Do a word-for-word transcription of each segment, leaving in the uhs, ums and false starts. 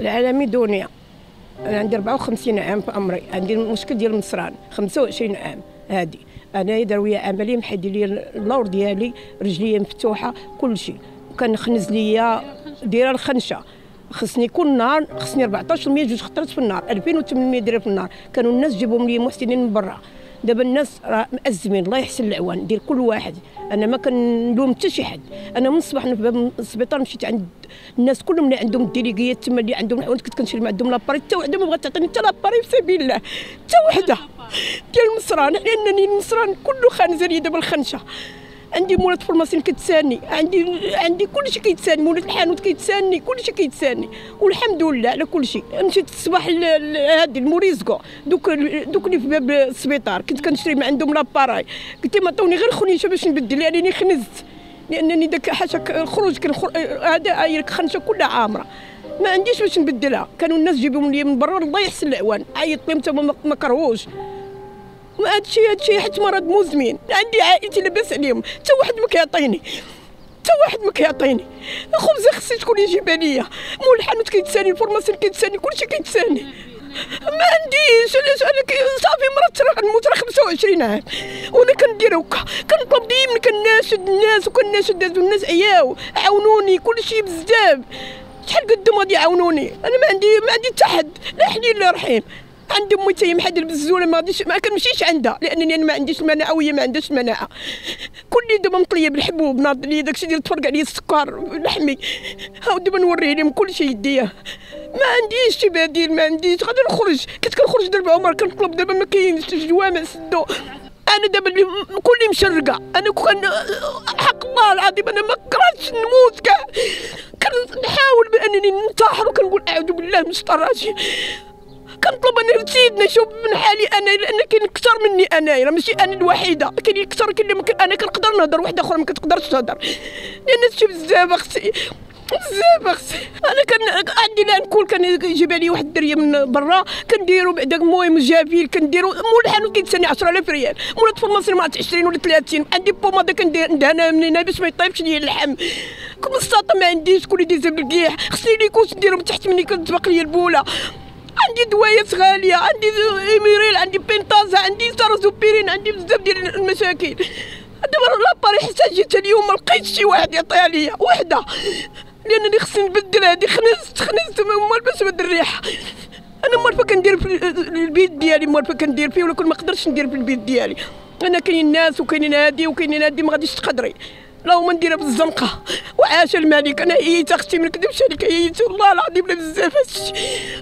العالمي دنيا. انا عندي أربعة وخمسين عام في عمري، عندي المشكل ديال المصران خمسة وعشرين عام هادي. انا دار ويا عملي محدي لي اللور ديالي، رجليا مفتوحه كلشي، وكنخنز ليا دايره الخنشه، خصني كل نهار خصني أربعطاش مية جوج خطرات في النهار، ألفين وثمنمية درهم في النهار. كانوا الناس جيبهم لي محسنين من برا، دابا الناس راه مأزمين الله يحسن العوان ديال كل واحد. انا ما كنلوم حتى شي حد. انا من الصباح في باب السبيطار مشيت عند الناس كلهم اللي عندهم الديليغيات تما، اللي عندهم الحوانت، كنت كنشري من عندهم لاباري، حتى وحده ما بغات تعطيني حتى لاباري في سبيل الله، حتى وحده ديال المصران، لانني المصران كله خانز ليا دابا الخنشه. عندي مولات فورماسيون كتساني، عندي عندي كلشي كيتساني، مولات الحانوت كيتساني، كلشي كيتساني، والحمد لله على كلشي. مشيت الصباح لهاد الموريزكو، دوك دوك اللي في باب السبيطار كنت كنشري من عندهم لاباراي، قلت لهم عطوني غير خنيشه باش نبدل، لانني خنزت، لانني داك حاشاك الخروج هذا هي الخنشه كلها عامره، ما عنديش باش نبدلها. كانوا الناس جيبهم لي من برا الله يحسن العوان، عيطت لهم حتى هما ما كرهوش. هادشي هادشي حيت مرض مزمن، عندي عائلتي لاباس عليهم، حتى واحد ما كيعطيني، حتى واحد ما كيعطيني، الخبزه خصني شكون يجيبها ليا، مول الحانوت كيتساني، الفورماسيون كيتساني، كلشي كيتساني، ما عنديش. علاش انا صافي مرات راه غنموت، راه خمسة وعشرين عام وانا كندير هكا، كنطلب ديما، كناشد الناس وكناشد هادو الناس، عياو عاونوني كلشي بزاف، شحال قدام غادي يعاونوني. انا ما عندي ما عندي حتى حد، لا حنين لا رحيم. عندي امي تاهي محدل بالزوله، ما غاديش ما كنمشيش عندها، لانني انا ما عنديش المناعه وهي ما عندهاش المناعه. كلي دابا مطيب الحبوب، ناض لي داكشي ديال تفرق عليا السكر لحمي، ها دابا نوريه لهم كلشي يديه. ما عنديش شي بديل، ما عنديش. غادي نخرج، كنت كنخرج دابا عمر كنطلب، دابا ما كاينش الجوامع سدو. انا دابا كلي مشرقه، انا كان حق الله العظيم انا ما كرهتش نموت كاع، كنحاول بانني ننتحر وكنقول اعوذ بالله من الشيطان الرجيم. كنطلب انا سيدنا يشوف من حالي انا، لان كاين اكثر مني انايا، راه ماشي انا الوحيده، كاين اكثر، كاين اللي انا كنقدر نهضر، وحده اخرى ما كتقدرش تهضر، لان هادشي بزاف اختي، بزاف اختي. انا كان عندي لا نكون، كنجيب لي واحد الدريه من برا كنديرو بعداك، المهم الجافيل كنديرو، مول الحانوت كيتسني عشرة آلاف ريال، مولات فورماسيون ما عرفتش عشرين ولا ثلاثين، عندي بوماده كندير ندهنها من هنا باش ما يطيبش لي اللحم، كمسطاطه ما عنديش، كل ديزا بالكيح، خصني لي كوش نديرهم تحت مني كتباق لي البوله. عندي دوايات غاليه، عندي ايميريل، عندي بنتازا، عندي سارزوبيرين، عندي بزاف ديال المشاكل. دابا لاباري حتى جيت اليوم ما لقيتش شي واحد يعطيها ليا وحده، لانني خصني نبدل هادي. خنزت خنزت مال باش بد الريحه. انا مالفا كندير في البيت ديالي، مالفا كندير فيه، ولكن ما قدرتش ندير في البيت ديالي. انا كاينين ناس وكاينين هادي وكاينين هادي، ما غاديش تقدري، اللهم نديرها في الزنقه. وعاش الملك. انا ايت اختي ما نكذبش عليك، ايت والله العظيم لا بزاف.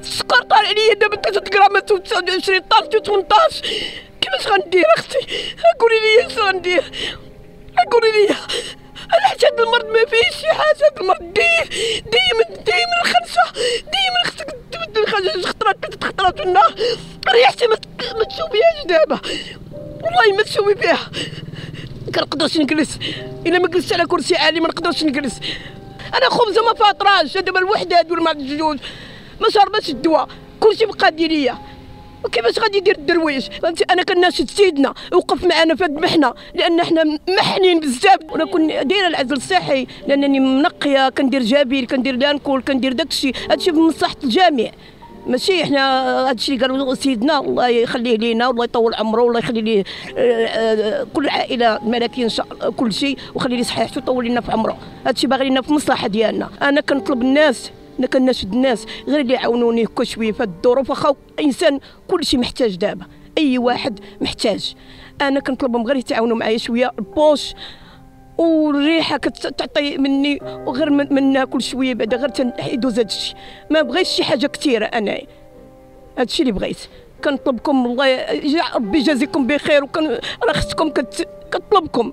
السكر طالع لي دابا ثلاثة غرامات وتسعة وعشرين طن وثمنطاش، كيفاش غندير اختي؟ قولي لي اش غندير، قولي لي. انا حتى هذا المرض ما فيهش شي حاجه، هذا المرض دايم دايما دايما الخنشه، دايما خصك تبدل الخنشه، خطرات ثلاث خطرات في النهار، ريحتي ما تشوفيهاش دابا، والله ما تشوفي فيها. ما كنقدرش نجلس، الا ما جلست على كرسي عالي ما نقدرش نجلس. انا خبزه ما فاطراش دابا، الوحده هادو مع الجوج ما شربتش الدواء، كلشي بقى دياليا، وكيفاش غادي يدير الدرويش؟ انا كناشد سيدنا وقف معنا في هاد المحنه، لان حنا محنين بزاف. وانا كنت دايره العزل الصحي، لانني منقيه، كندير جابيل، كندير لانكول، كندير داكشي، هادشي بمصلحه الجميع، ماشي حنا هادشي اللي قالوا سيدنا الله يخليه لينا والله يطول عمره والله يخلي ليه كل العائله الملكيه ان شاء الله كل شيء، وخلي ليه صحته ويطول لنا في عمره. هادشي باغي لينا في المصلحه ديالنا. انا كنطلب الناس، انا كناشد الناس غير اللي يعاونوني هكا شويه في هاد الظروف، واخا الانسان كل شيء محتاج دابا، اي واحد محتاج. انا كنطلبهم غير يتعاونوا معايا شويه، البوش والريحه كتعطي مني، وغير من, من ناكل شويه بعدا غير تنحيدوز هادشي، ما بغيتش شي حاجه كثيره. انا هادشي اللي بغيت. كنطلبكم والله ربي يجازيكم بخير، وكن راه خصكم كت... كطلبكم،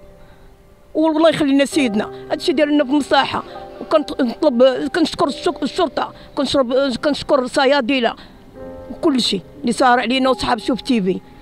والله يخلي لنا سيدنا. هادشي داير لنا بمصاحه، وكنطلب كنشكر الشرطه، كنشرب كنشكر صيادله وكل شيء اللي صار علينا وصحاب شوف تيفي.